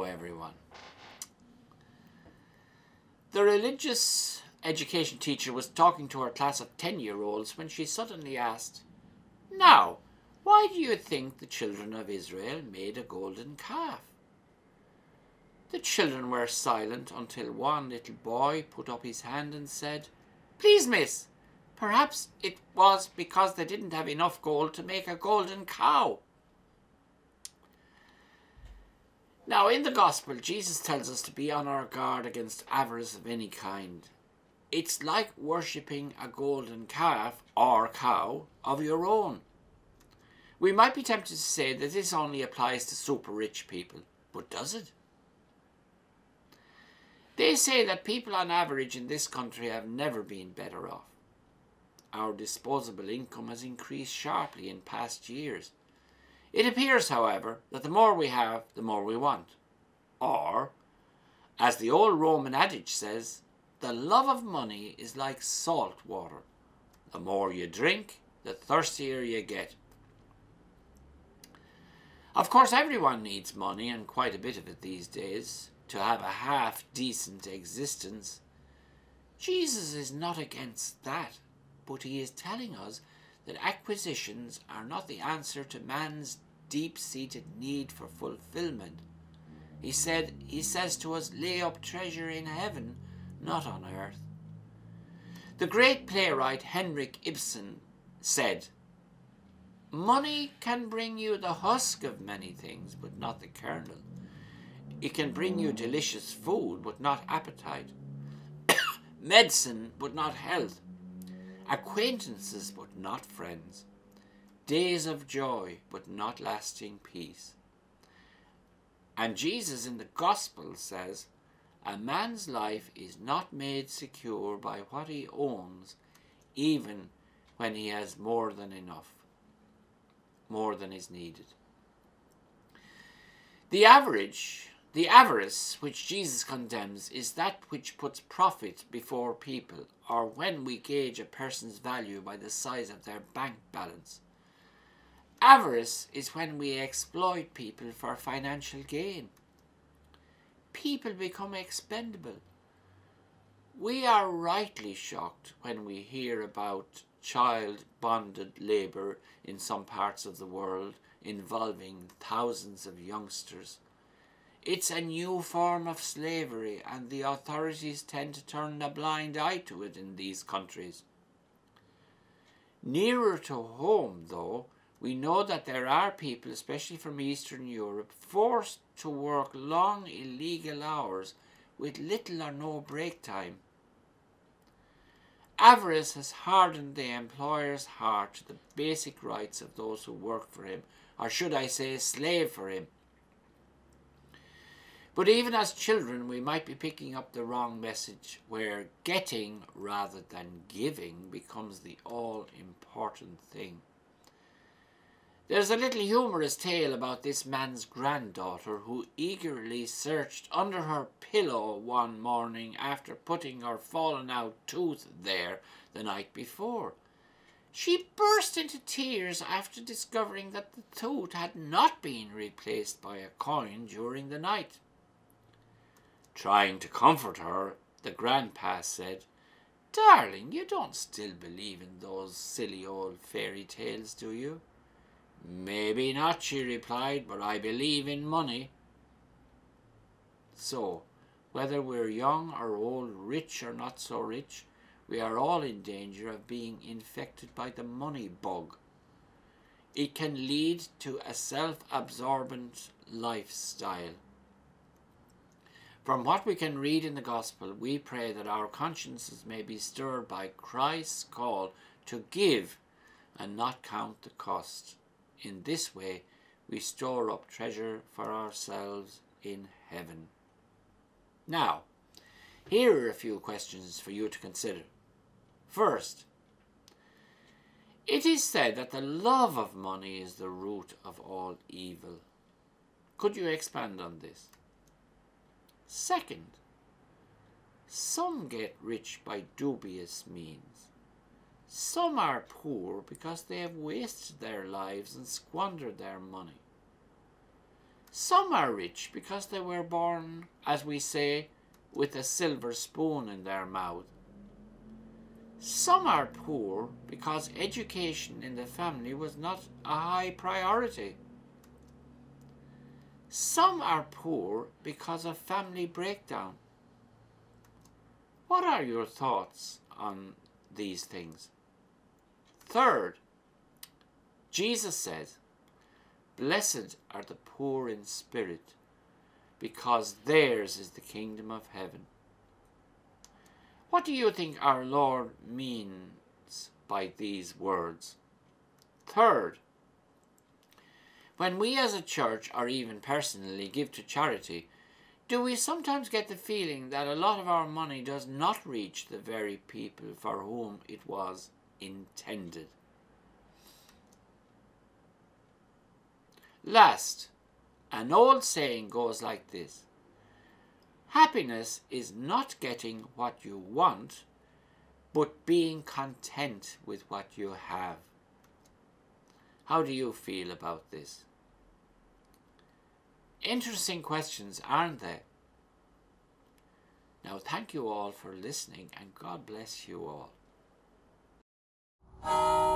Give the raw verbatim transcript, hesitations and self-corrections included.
Hello everyone. The religious education teacher was talking to her class of ten-year-olds when she suddenly asked, "Now, why do you think the children of Israel made a golden calf?" The children were silent until one little boy put up his hand and said, "Please, miss, perhaps it was because they didn't have enough gold to make a golden cow." Now, in the Gospel, Jesus tells us to be on our guard against avarice of any kind. It's like worshipping a golden calf or cow of your own. We might be tempted to say that this only applies to super rich people, but does it? They say that people on average in this country have never been better off. Our disposable income has increased sharply in past years. It appears, however, that the more we have, the more we want. Or, as the old Roman adage says, the love of money is like salt water. The more you drink, the thirstier you get. Of course, everyone needs money, and quite a bit of it these days, to have a half-decent existence. Jesus is not against that, but he is telling us that acquisitions are not the answer to man's deep-seated need for fulfillment. He said, he says to us, lay up treasure in heaven, not on earth. The great playwright Henrik Ibsen said, "Money can bring you the husk of many things, but not the kernel. It can bring you delicious food, but not appetite. Medicine, but not health. Acquaintances, but not friends. Days of joy, but not lasting peace." And Jesus in the Gospel says, "A man's life is not made secure by what he owns, even when he has more than enough, more than is needed." The average, the avarice which Jesus condemns is that which puts profit before people, or when we gauge a person's value by the size of their bank balance. Avarice is when we exploit people for financial gain. People become expendable. We are rightly shocked when we hear about child-bonded labour in some parts of the world involving thousands of youngsters. It's a new form of slavery, and the authorities tend to turn a blind eye to it in these countries. Nearer to home, though, we know that there are people, especially from Eastern Europe, forced to work long illegal hours with little or no break time. Avarice has hardened the employer's heart to the basic rights of those who work for him, or should I say, slave for him. But even as children, we might be picking up the wrong message, where getting rather than giving becomes the all-important thing. There's a little humorous tale about this man's granddaughter who eagerly searched under her pillow one morning after putting her fallen-out tooth there the night before. She burst into tears after discovering that the tooth had not been replaced by a coin during the night. Trying to comfort her, the grandpa said, "Darling, you don't still believe in those silly old fairy tales, do you?" "Maybe not," she replied, "but I believe in money." So, whether we're young or old, rich or not so rich, we are all in danger of being infected by the money bug. It can lead to a self-absorbent lifestyle. From what we can read in the Gospel, we pray that our consciences may be stirred by Christ's call to give and not count the cost. In this way, we store up treasure for ourselves in heaven. Now, here are a few questions for you to consider. First, it is said that the love of money is the root of all evil. Could you expand on this? Second, some get rich by dubious means. Some are poor because they have wasted their lives and squandered their money. Some are rich because they were born, as we say, with a silver spoon in their mouth. Some are poor because education in the family was not a high priority. Some are poor because of family breakdown. What are your thoughts on these things? Third, Jesus said, "Blessed are the poor in spirit, because theirs is the kingdom of heaven." What do you think our Lord means by these words? Third, when we as a church, or even personally, give to charity, do we sometimes get the feeling that a lot of our money does not reach the very people for whom it was intended? Last, an old saying goes like this: happiness is not getting what you want, but being content with what you have. How do you feel about this? Interesting questions, aren't they? Now, thank you all for listening, and God bless you all.